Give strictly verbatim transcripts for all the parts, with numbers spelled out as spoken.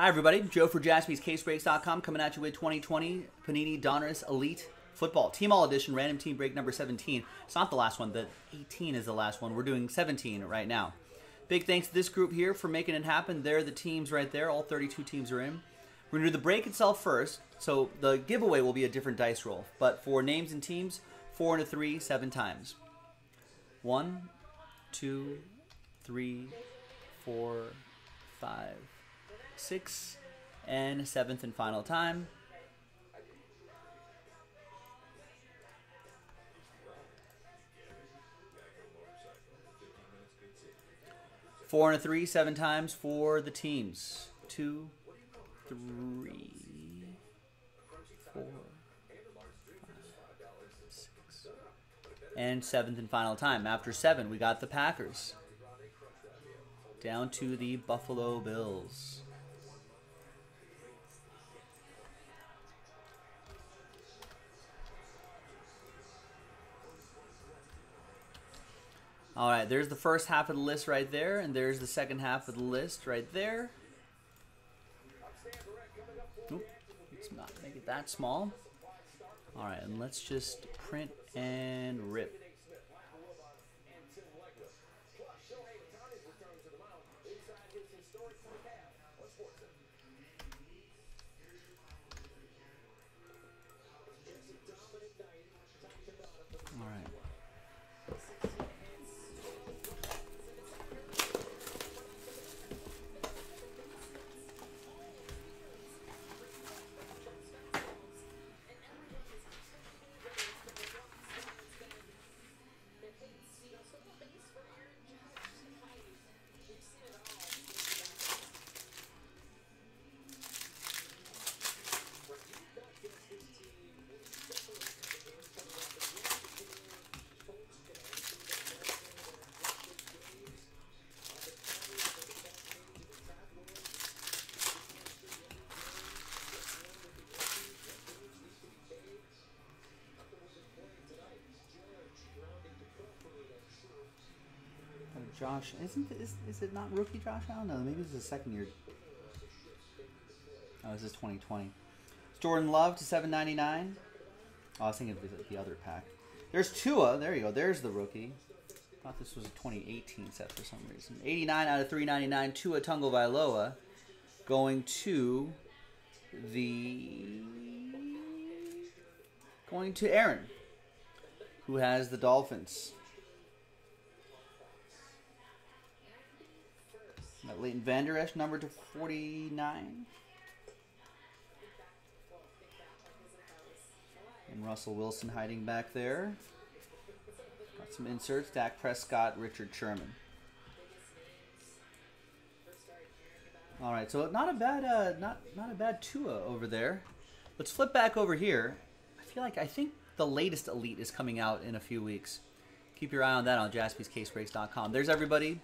Hi everybody, Joe for Jaspys Case Breaks dot com coming at you with twenty twenty Panini Donruss Elite Football Team All Edition Random Team Break number seventeen. It's not the last one, the eighteen is the last one. We're doing seventeen right now. Big thanks to this group here for making it happen. They're the teams right there. All thirty-two teams are in. We're going to do the break itself first, so the giveaway will be a different dice roll. But for names and teams, four into three, seven times. One, two, three, four, five, six, and seventh and final time. Four and a three, seven times for the teams. Two, three, four, five, six, and seventh and final time. After seven, we got the Packers. Down to the Buffalo Bills. All right, there's the first half of the list right there, and there's the second half of the list right there. Oop, let's not make it that small. All right, and let's just print and rip. All right. Josh, isn't is, is it not rookie Josh? I don't know. Maybe this is a second year. Oh, this is twenty twenty. It's Jordan Love to seven ninety-nine. Oh, I was thinking of the other pack. There's Tua. There you go. There's the rookie. I thought this was a twenty eighteen set for some reason. eighty-nine out of three ninety-nine. Tua Tungo-Vailoa going to the going to Aaron, who has the Dolphins. Leighton Vander Esch, number to forty-nine. And Russell Wilson hiding back there. Got some inserts. Dak Prescott, Richard Sherman. All right, so not a bad, uh, not not a bad Tua over there. Let's flip back over here. I feel like I think the latest Elite is coming out in a few weeks. Keep your eye on that on Jaspys Case Breaks dot com. There's everybody.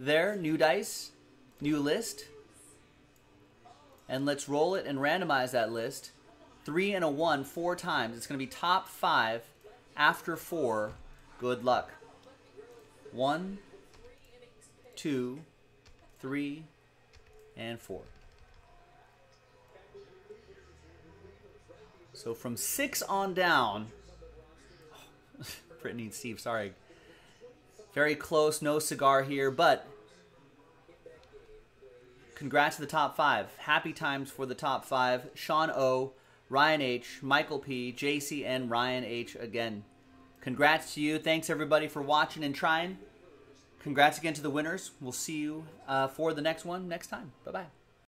There, new dice, new list, and let's roll it and randomize that list. Three and a one, four times. It's going to be top five after four. Good luck. One, two, three, and four. So from six on down, oh, Brittany and Steve, sorry. Very close, no cigar here, but congrats to the top five. Happy times for the top five. Sean O, Ryan H, Michael P, J C, and Ryan H again. Congrats to you. Thanks, everybody, for watching and trying. Congrats again to the winners. We'll see you uh, for the next one next time. Bye-bye.